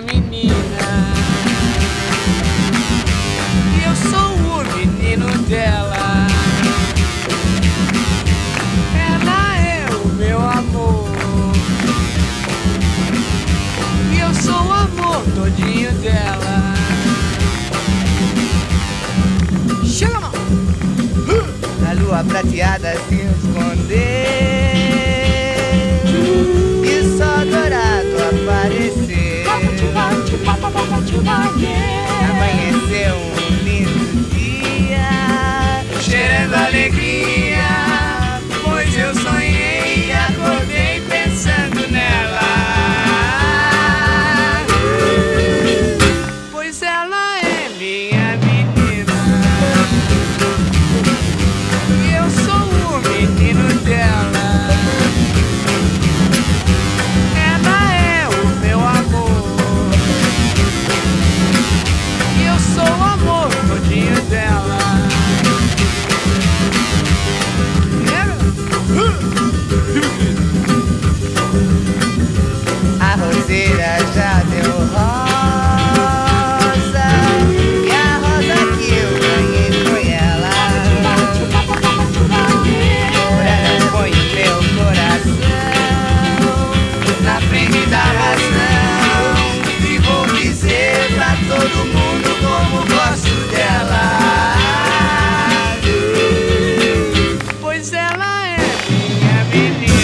minha menina. E eu sou o menino dela. Ela é o meu amor. E eu sou o amor todinho dela. Chega, mano! Na lua prateada se esconder. Amanheceu um lindo dia, cheirando alegria, pois eu sonhei e acordei pensando nela. Pois ela é minha menina e eu sou o menino dela. Já deu rosa e a rosa que eu ganhei foi ela. Ela foi o meu coração na frente da razão e vou dizer pra todo mundo como gosto dela. Pois ela é minha menina.